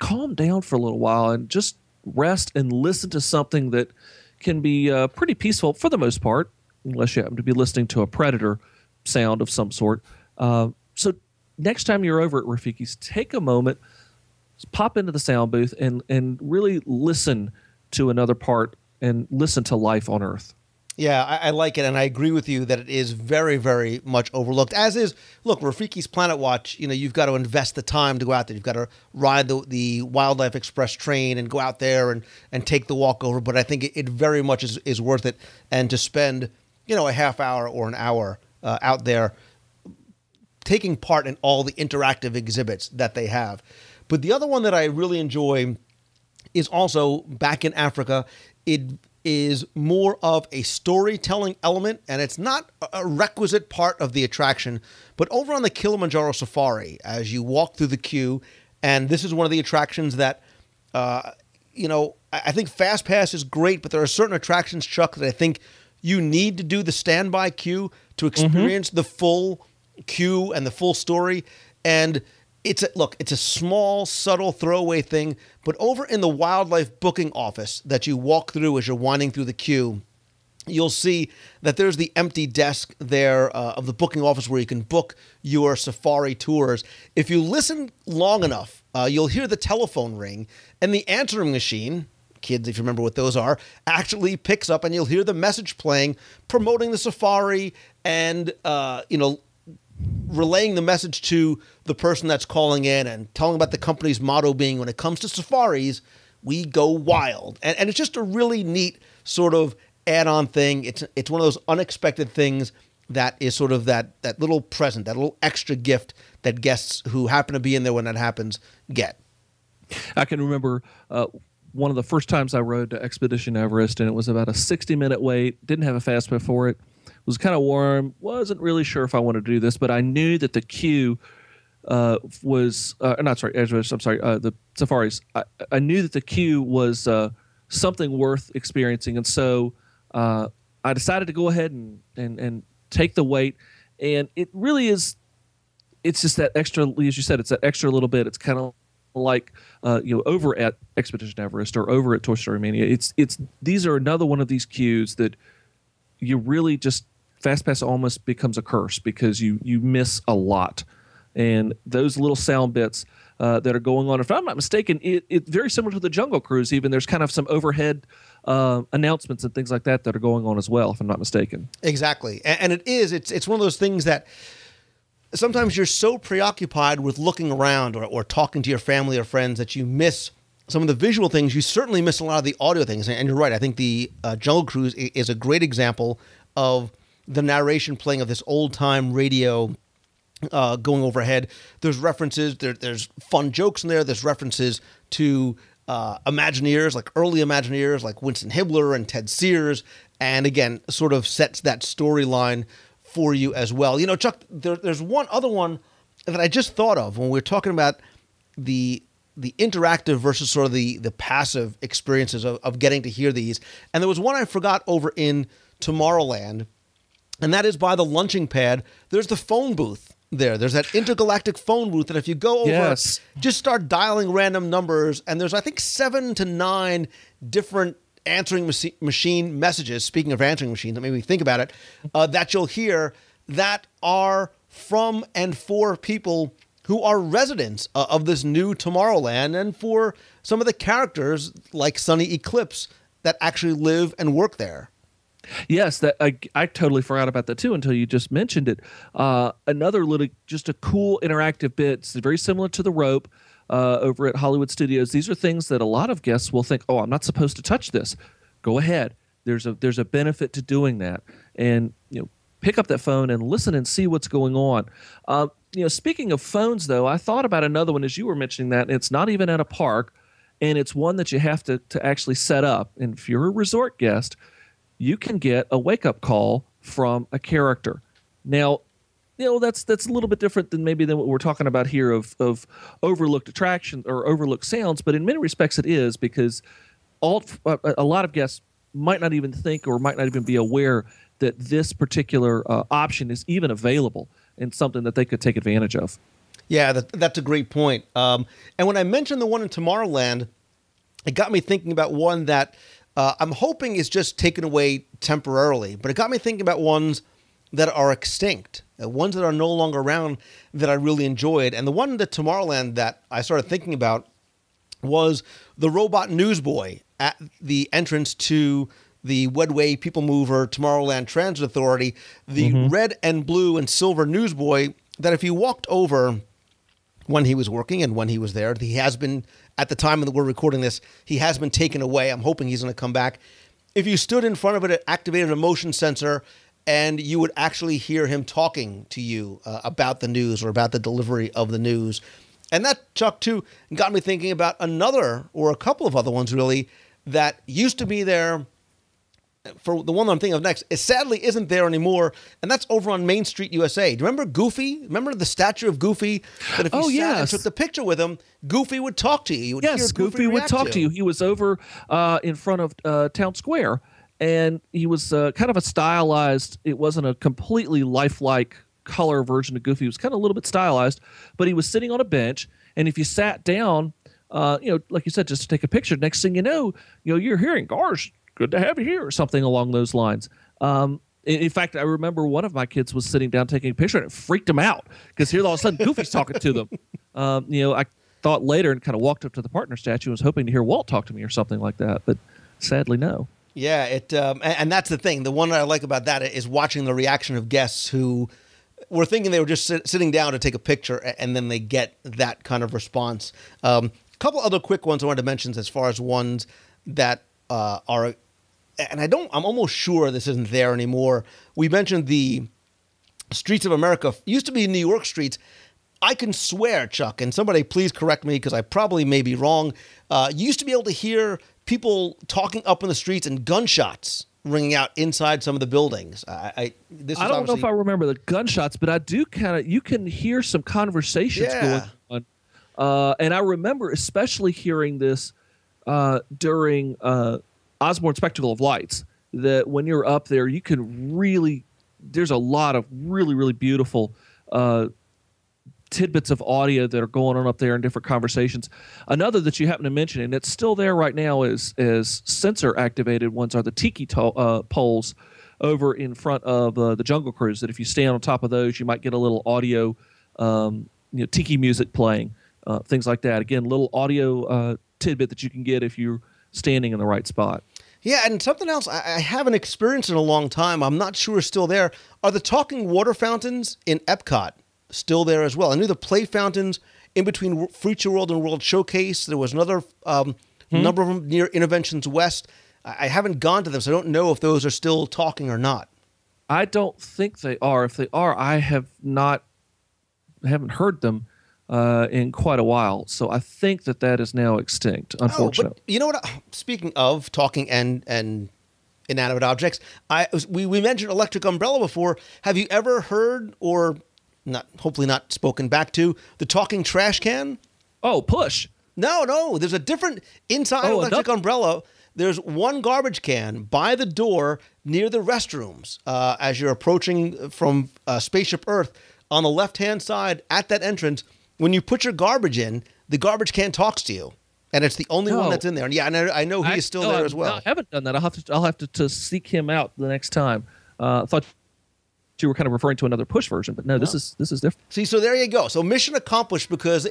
calm down for a little while and just rest and listen to something that can be pretty peaceful for the most part, unless you happen to be listening to a predator sound of some sort. So next time you're over at Rafiki's, take a moment, pop into the sound booth, and really listen to another part and listen to life on Earth. Yeah, I like it, and I agree with you that it is very, very much overlooked. As is, look, Rafiki's Planet Watch, you know, you've got to invest the time to go out there. You've got to ride the Wildlife Express train and go out there and take the walk over, but I think it very much is worth it. And to spend, you know, a half hour or an hour out there taking part in all the interactive exhibits that they have. But the other one that I really enjoy is also back in Africa. It is more of a storytelling element, and it's not a requisite part of the attraction. But over on the Kilimanjaro Safari, as you walk through the queue, and this is one of the attractions that, you know, I think Fast Pass is great, but there are certain attractions, Chuck, that I think you need to do the standby queue to experience the full queue and the full story. And it's a, look, it's a small, subtle throwaway thing, but over in the wildlife booking office that you walk through as you're winding through the queue, you'll see that there's the empty desk there of the booking office where you can book your safari tours. If you listen long enough, you'll hear the telephone ring and the answering machine, kids, if you remember what those are, actually picks up, and you'll hear the message playing promoting the safari and, you know, relaying the message to the person that's calling in and telling about the company's motto being, when it comes to safaris, we go wild. And it's just a really neat sort of add-on thing. It's one of those unexpected things that is sort of that little present, that little extra gift that guests who happen to be in there when that happens get. I can remember one of the first times I rode to Expedition Everest, and it was about a 60-minute wait, didn't have a fast pass for it. It was kind of warm, wasn't really sure if I wanted to do this, but I knew that the queue was the safaris. I knew that the queue was something worth experiencing, and so I decided to go ahead and take the wait. And it really is, it's just that extra, as you said, it's that extra little bit. It's kind of like you know, over at Expedition Everest or over at Toy Story Mania. These are another one of these queues that you really just, Fast Pass almost becomes a curse because you miss a lot. And those little sound bits that are going on, if I'm not mistaken, it's very similar to the Jungle Cruise even. There's kind of some overhead announcements and things like that that are going on as well, if I'm not mistaken. Exactly. And it is. It's one of those things that sometimes you're so preoccupied with looking around or talking to your family or friends that you miss some of the visual things. You certainly miss a lot of the audio things. And you're right. I think the Jungle Cruise is a great example of the narration playing of this old-time radio going overhead. There's references. There's fun jokes in there. There's references to Imagineers, like early Imagineers, like Winston Hibbler and Ted Sears. And again, sort of sets that storyline for you as well. You know, Chuck, there's one other one that I just thought of when we were talking about the interactive versus sort of the passive experiences of getting to hear these. And there was one I forgot over in Tomorrowland, and that is by the lunching pad. There's the phone booth there. There's that intergalactic phone booth that if you go over, just start dialing random numbers, and there's, I think, 7 to 9 different answering machine messages, speaking of answering machines, that made me think about it, that you'll hear that are from and for people who are residents of this new Tomorrowland, and for some of the characters like Sunny Eclipse that actually live and work there. Yes, that I totally forgot about that too until you just mentioned it. Another little, just a cool interactive bit. It's very similar to the rope over at Hollywood Studios. These are things that a lot of guests will think, oh, I'm not supposed to touch this. Go ahead. There's a benefit to doing that. And, you know, pick up that phone and listen and see what's going on. You know, speaking of phones, though, I thought about another one as you were mentioning that. It's not even at a park, and it's one that you have to actually set up. And if you're a resort guest, you can get a wake-up call from a character. Now, you know, that's a little bit different than maybe than what we're talking about here of overlooked attractions or overlooked sounds, but in many respects it is, because a lot of guests might not even think or might not even be aware that this particular option is even available and something that they could take advantage of. Yeah, that's a great point. And when I mentioned the one in Tomorrowland, it got me thinking about one that I'm hoping is just taken away temporarily, but it got me thinking about ones that are extinct, ones that are no longer around that I really enjoyed. And the one that Tomorrowland that I started thinking about was the robot newsboy at the entrance to the Wedway People Mover Tomorrowland Transit Authority, the red and blue and silver newsboy that if you walked over when he was working and when he was there, he has been, at the time that we're recording this, he has been taken away. I'm hoping he's going to come back. If you stood in front of it, it activated a motion sensor, and you would actually hear him talking to you about the news or about the delivery of the news. And that, Chuck, too, got me thinking about another, or a couple of other ones, really, that used to be there. For the one that I'm thinking of next, it sadly isn't there anymore, and that's over on Main Street USA. Do you remember Goofy? Remember the statue of Goofy? That if you sat and took the picture with him, Goofy would talk to you. You would hear Goofy would talk to you. He was over in front of Town Square, and he was kind of a stylized, it wasn't a completely lifelike color version of Goofy. It was kind of a little bit stylized, but he was sitting on a bench, and if you sat down, you know, like you said, just to take a picture, next thing you know, you're hearing, "Gosh, good to have you here," or something along those lines. In fact, I remember one of my kids was sitting down taking a picture, and it freaked him out because here all of a sudden Goofy's talking to them. You know, I thought later and kind of walked up to the partner statue and was hoping to hear Walt talk to me or something like that, but sadly, no. Yeah, it and that's the thing. The one that I like about that is watching the reaction of guests who were thinking they were just sitting down to take a picture, and then they get that kind of response. A couple other quick ones I wanted to mention as far as ones that are. And I don't, I'm almost sure this isn't there anymore. We mentioned the Streets of America. Used to be New York streets. I can swear, Chuck, and somebody please correct me because I probably may be wrong. You used to be able to hear people talking up in the streets and gunshots ringing out inside some of the buildings. I don't know if I remember the gunshots, but I do kind of, you can hear some conversations going on. And I remember especially hearing this during Osborne Spectacle of Lights, that when you're up there, you can really, there's a lot of really, really beautiful tidbits of audio that are going on up there in different conversations. Another that you happen to mention, and it's still there right now, is sensor-activated ones are the tiki poles over in front of the Jungle Cruise, that if you stand on top of those, you might get a little audio, you know, tiki music playing, things like that. Again, little audio tidbit that you can get if you're standing in the right spot. Yeah, and something else I haven't experienced in a long time, I'm not sure is still there, are the talking water fountains in Epcot still there as well? I knew the play fountains in between Future World and World Showcase. There was another number of them near Interventions West. I haven't gone to them, so I don't know if those are still talking or not. I don't think they are. If they are, I haven't heard them in quite a while, so I think that is now extinct, unfortunately. But you know what? Speaking of talking and inanimate objects, we mentioned Electric Umbrella before. Have you ever heard, or not? Hopefully not spoken back to, the talking trash can? Oh, Push! No. There's a different inside Electric Umbrella. There's one garbage can by the door near the restrooms as you're approaching from Spaceship Earth on the left-hand side at that entrance. When you put your garbage in, the garbage can talks to you, and it's the only one that's in there. And yeah, I know he is still there as well. I haven't done that. I'll have to seek him out the next time. I thought you were kind of referring to another Push version, but no, this is different. See, so there you go. So mission accomplished, because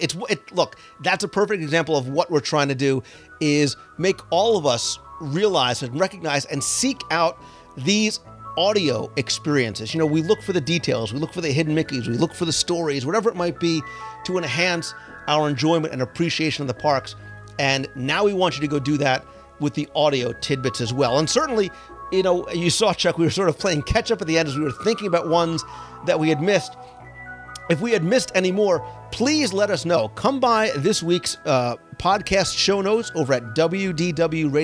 look, that's a perfect example of what we're trying to do is make all of us realize and recognize and seek out these audio experiences. You know, we look for the details, we look for the hidden Mickeys, we look for the stories, whatever it might be, to enhance our enjoyment and appreciation of the parks. And now we want you to go do that with the audio tidbits as well. And certainly, you know, you saw, Chuck, we were sort of playing catch up at the end as we were thinking about ones that we had missed. If we had missed any more, please let us know. Come by this week's podcast show notes over at wdwradio.com.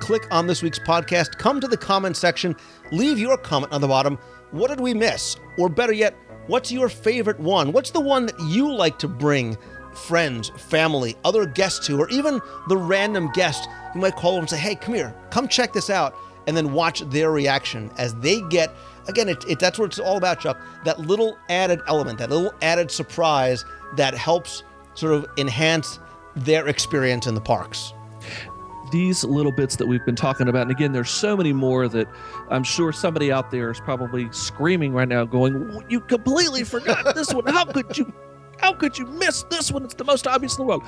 Click on this week's podcast, come to the comment section, leave your comment on the bottom. What did we miss? Or better yet, what's your favorite one? What's the one that you like to bring friends, family, other guests to, or even the random guest? You might call them and say, "Hey, come here, come check this out," and then watch their reaction as they get, again, that's what it's all about, Chuck, that little added element, that little added surprise that helps sort of enhance their experience in the parks. These little bits that we've been talking about, and again, there's so many more that I'm sure somebody out there is probably screaming right now going, "You completely forgot this one. How could you miss this one? It's the most obvious in the world."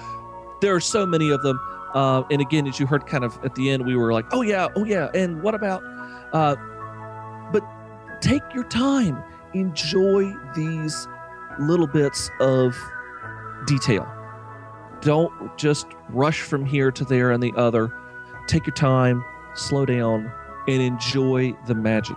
There are so many of them. And again, as you heard kind of at the end, we were like, oh yeah. And what about, but take your time, enjoy these little bits of detail. Don't just rush from here to there and the other. Take your time, slow down, and enjoy the magic.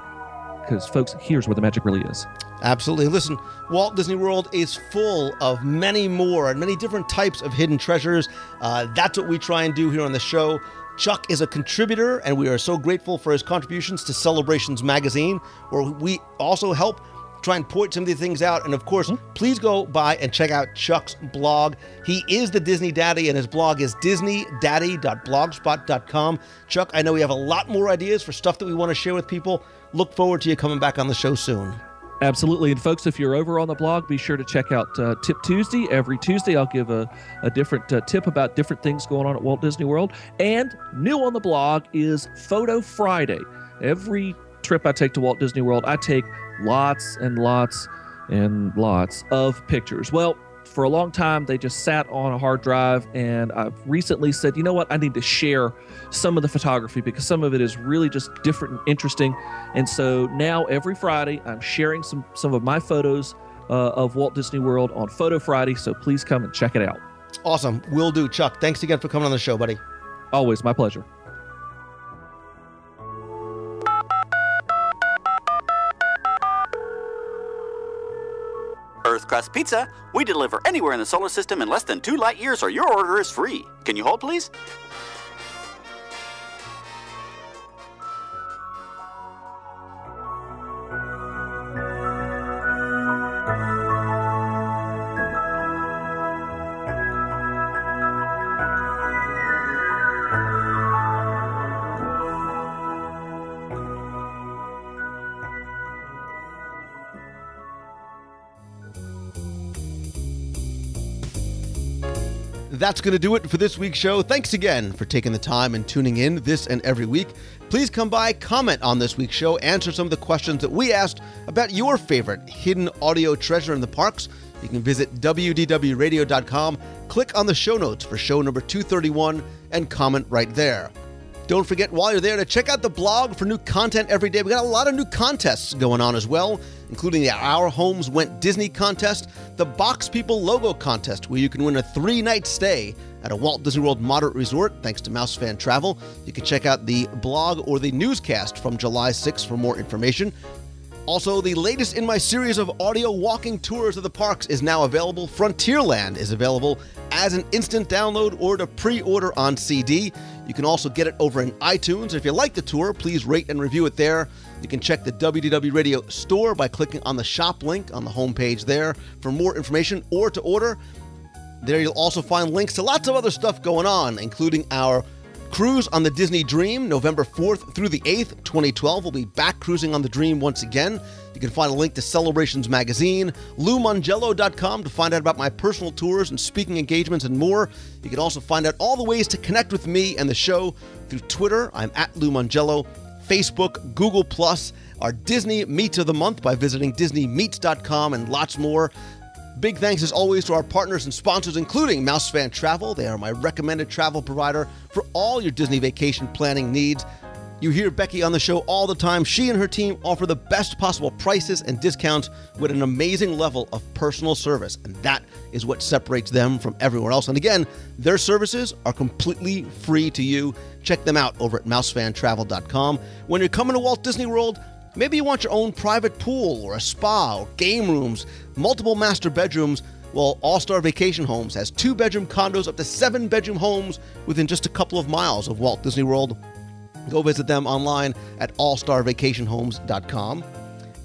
Because, folks, here's where the magic really is. Absolutely. Listen, Walt Disney World is full of many more and many different types of hidden treasures. That's what we try and do here on the show. Chuck is a contributor, and we are so grateful for his contributions to Celebrations Magazine, where we also help try and point some of these things out. And, of course, please go by and check out Chuck's blog. He is the Disney Daddy, and his blog is DisneyDaddy.blogspot.com. Chuck, I know we have a lot more ideas for stuff that we want to share with people. Look forward to you coming back on the show soon. Absolutely. And, folks, if you're over on the blog, be sure to check out Tip Tuesday. Every Tuesday, I'll give a different tip about different things going on at Walt Disney World. And new on the blog is Photo Friday. Every trip I take to Walt Disney World, I take lots and lots and lots of pictures. Well, for a long time, they just sat on a hard drive, and I've recently said, you know what, I need to share some of the photography because some of it is really just different and interesting. And so now every Friday, I'm sharing some of my photos of Walt Disney World on Photo Friday, so please come and check it out. Awesome. Will do, Chuck. Thanks again for coming on the show, buddy. Always. My pleasure. Earth Crust Pizza, we deliver anywhere in the solar system in less than 2 light years, or your order is free. Can you hold, please? That's going to do it for this week's show. Thanks again for taking the time and tuning in this and every week. Please come by, comment on this week's show, answer some of the questions that we asked about your favorite hidden audio treasure in the parks. You can visit wdwradio.com, click on the show notes for show number 231, and comment right there. Don't forget, while you're there, to check out the blog for new content every day. We got a lot of new contests going on as well, including the Our Homes Went Disney contest, the Box People Logo contest, where you can win a 3-night stay at a Walt Disney World Moderate Resort, thanks to Mouse Fan Travel. You can check out the blog or the newscast from July 6th for more information. Also, the latest in my series of audio walking tours of the parks is now available. Frontierland is available as an instant download or to pre-order on CD. You can also get it over in iTunes. If you like the tour, please rate and review it there. You can check the WDW Radio store by clicking on the shop link on the homepage there for more information or to order. There you'll also find links to lots of other stuff going on, including our cruise on the Disney Dream, November 4th through the 8th, 2012. We'll be back cruising on the Dream once again. You can find a link to Celebrations Magazine, LouMongello.com to find out about my personal tours and speaking engagements and more. You can also find out all the ways to connect with me and the show through Twitter. I'm at Lou Mongello, Facebook, Google+, our Disney Meets of the Month by visiting DisneyMeets.com, and lots more. Big thanks, as always, to our partners and sponsors, including Mouse Fan Travel. They are my recommended travel provider for all your Disney vacation planning needs. You hear Becky on the show all the time. She and her team offer the best possible prices and discounts with an amazing level of personal service, and that is what separates them from everywhere else. And again, their services are completely free to you. Check them out over at mousefantravel.com. When you're coming to Walt Disney World, maybe you want your own private pool or a spa or game rooms, multiple master bedrooms. Well, All-Star Vacation Homes has 2-bedroom condos up to 7-bedroom homes within just a couple of miles of Walt Disney World. Go visit them online at allstarvacationhomes.com.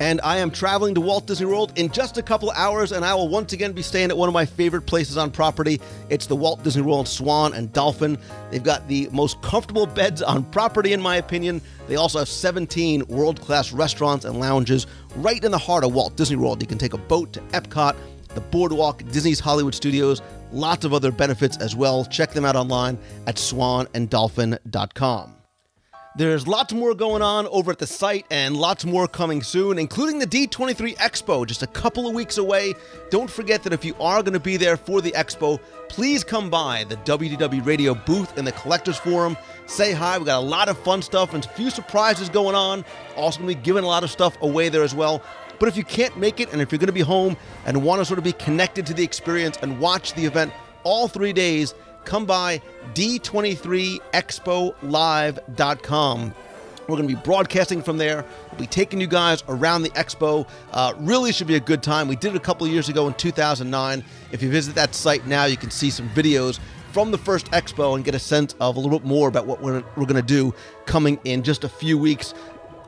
And I am traveling to Walt Disney World in just a couple hours, and I will once again be staying at one of my favorite places on property. It's the Walt Disney World Swan and Dolphin. They've got the most comfortable beds on property, in my opinion. They also have 17 world-class restaurants and lounges right in the heart of Walt Disney World. You can take a boat to Epcot, the Boardwalk, Disney's Hollywood Studios, lots of other benefits as well. Check them out online at swananddolphin.com. There's lots more going on over at the site and lots more coming soon, including the D23 Expo, just a couple of weeks away. Don't forget that if you are going to be there for the Expo, please come by the WDW Radio booth in the Collectors Forum. Say hi. We got a lot of fun stuff and a few surprises going on. Also going to be giving a lot of stuff away there as well. But if you can't make it and if you're going to be home and want to sort of be connected to the experience and watch the event all 3 days, come by D23ExpoLive.com. We're going to be broadcasting from there. We'll be taking you guys around the Expo. Really should be a good time. We did it a couple of years ago in 2009. If you visit that site now, you can see some videos from the first Expo and get a sense of a little bit more about what we're going to do coming in just a few weeks.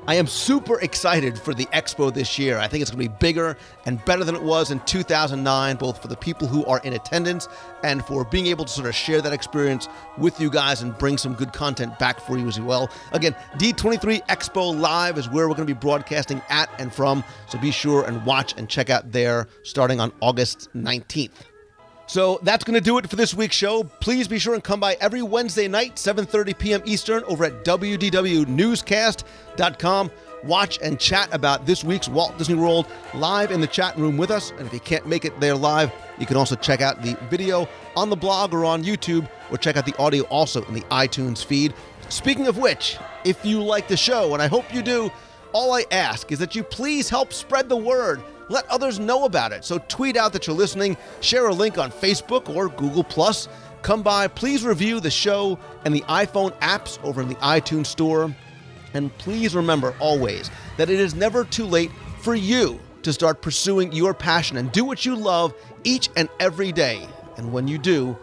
I am super excited for the Expo this year. I think it's going to be bigger and better than it was in 2009, both for the people who are in attendance and for being able to sort of share that experience with you guys and bring some good content back for you as well. Again, D23 Expo Live is where we're going to be broadcasting at and from, so be sure and watch and check out there starting on August 19th. So that's going to do it for this week's show. Please be sure and come by every Wednesday night, 7:30 p.m. Eastern, over at WDWNewscast.com. Watch and chat about this week's Walt Disney World live in the chat room with us. And if you can't make it there live, you can also check out the video on the blog or on YouTube, or check out the audio also in the iTunes feed. Speaking of which, if you like the show, and I hope you do, all I ask is that you please help spread the word. Let others know about it. So tweet out that you're listening, share a link on Facebook or Google+. Come by, please review the show and the iPhone apps over in the iTunes store. And please remember always that it is never too late for you to start pursuing your passion and do what you love each and every day. And when you do,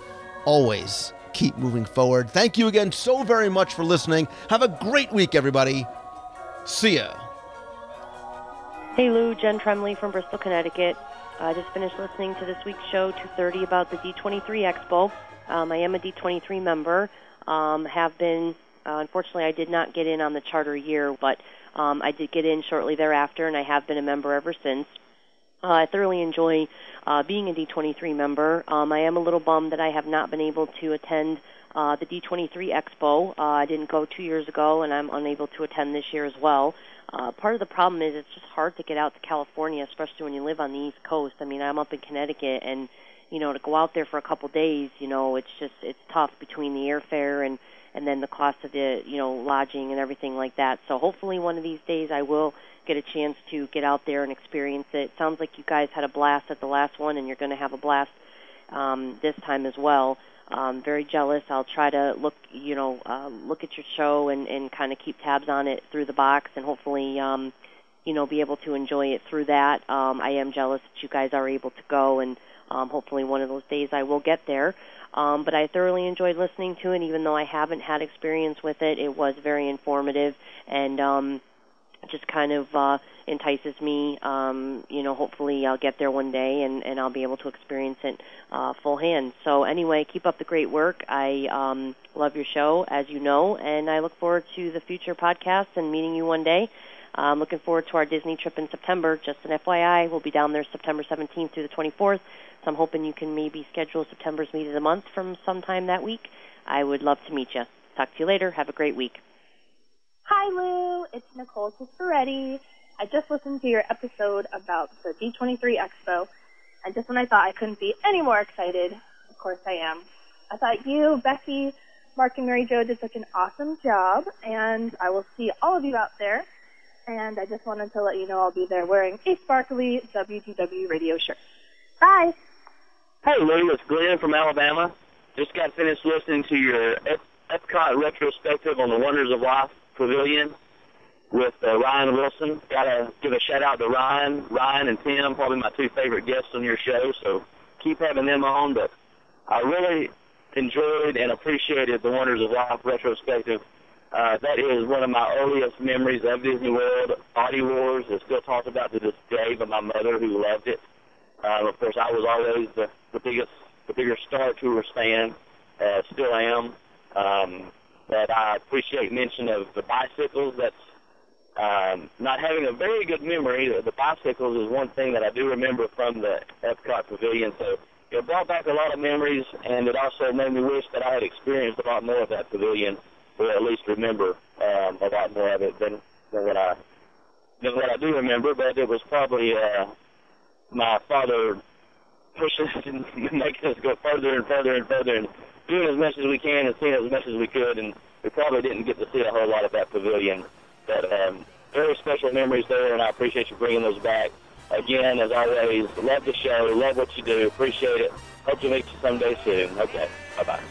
always keep moving forward. Thank you again so very much for listening. Have a great week, everybody. See ya. Hey Lou, Jen Tremley from Bristol, Connecticut. I just finished listening to this week's show, 2:30, about the D23 Expo. I am a D23 member. Unfortunately, I did not get in on the charter year, but I did get in shortly thereafter, and I have been a member ever since. I thoroughly enjoy being a D23 member. I am a little bummed that I have not been able to attend the D23 Expo. I didn't go 2 years ago, and I'm unable to attend this year as well. Part of the problem is it's just hard to get out to California, especially when you live on the East Coast. I mean, I'm up in Connecticut, and, you know, to go out there for a couple days, you know, it's tough between the airfare and then the cost of the, you know, lodging and everything like that. So hopefully one of these days I will get a chance to get out there and experience it. It sounds like you guys had a blast at the last one, and you're going to have a blast this time as well. I'm very jealous. I'll try to look at your show and kind of keep tabs on it through the box and hopefully, be able to enjoy it through that. I am jealous that you guys are able to go, and hopefully one of those days I will get there. But I thoroughly enjoyed listening to it. Even though I haven't had experience with it, it was very informative and just kind of entices me. Hopefully I'll get there one day and I'll be able to experience it full hand. So anyway, keep up the great work. I love your show, as you know, and I look forward to the future podcasts and meeting you one day. I'm looking forward to our Disney trip in September. Just an FYI, we'll be down there September 17th through the 24th, so I'm hoping you can maybe schedule September's meet of the month from sometime that week. I would love to meet you. Talk to you later. Have a great week. Hi, Lou. It's Nicole Tisperetti. I just listened to your episode about the D23 Expo, and just when I thought I couldn't be any more excited, of course I am. I thought you, Becky, Mark, and Mary Jo did such an awesome job, and I will see all of you out there, and I just wanted to let you know I'll be there wearing a sparkly WDW Radio shirt. Bye! Hey, Lou. It's Glenn from Alabama. Just got finished listening to your Epcot retrospective on the Wonders of Life Pavilion with Ryan Wilson. Got to give a shout-out to Ryan and Tim, probably my two favorite guests on your show, so keep having them on. But I really enjoyed and appreciated the Wonders of Life retrospective. That is one of my earliest memories of Disney World. Audie Wars is still talked about to this day by my mother, who loved it. Of course, I was always the bigger Star Tours fan, still am. But I appreciate mention of the bicycles. That's not having a very good memory. The bicycles is one thing that I do remember from the Epcot Pavilion. So it brought back a lot of memories, and it also made me wish that I had experienced a lot more of that pavilion or at least remember a lot more of it than what I do remember. But it was probably my father pushing us and making us go further and further and further and doing as much as we can and seeing as much as we could. And we probably didn't get to see a whole lot of that pavilion. But very special memories there, and I appreciate you bringing those back. Again, as always, love the show, love what you do, appreciate it. Hope to meet you someday soon. Okay, bye-bye.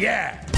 Yeah!